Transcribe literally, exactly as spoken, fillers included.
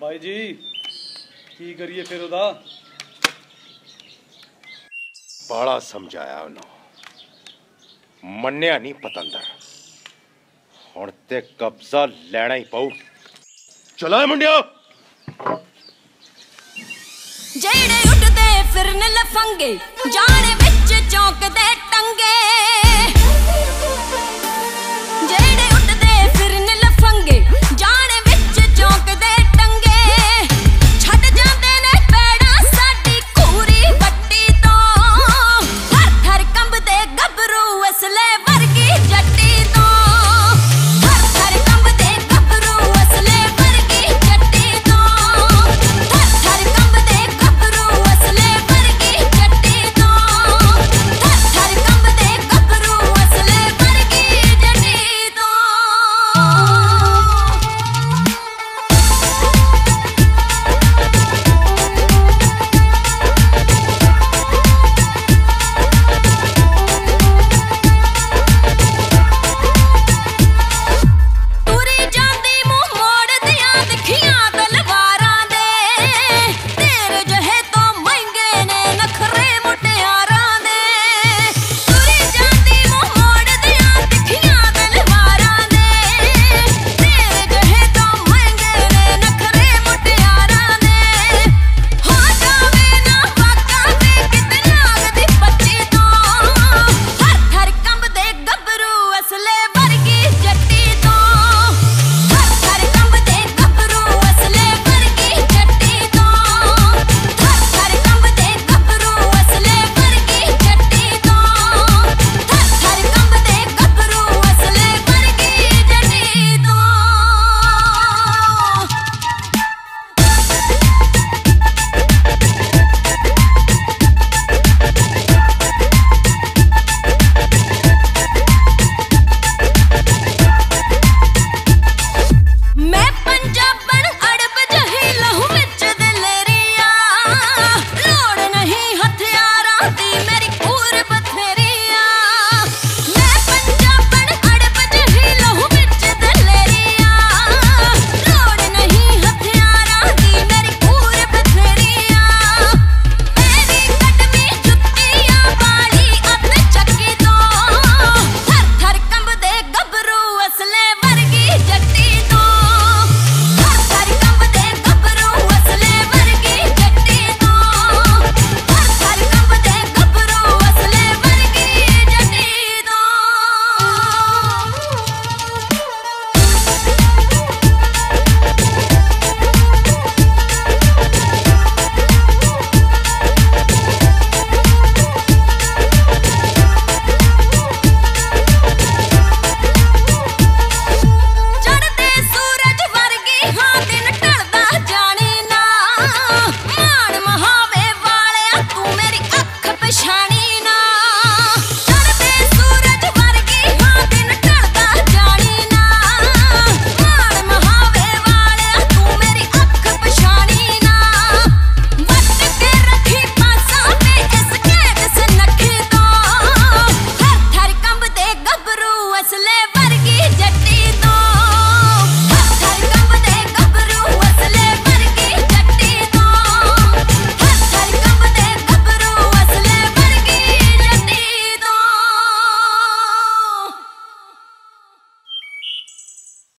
भाई जी की करिए फिर उदा। बड़ा समझाया उन्होंने, मन्या नहीं पतंदर, हुण ते कब्जा लेना ही पऊ। चला मुंडिया जेड़े उठते फिरन लफंगे जाने विच चौंक दे टंगे।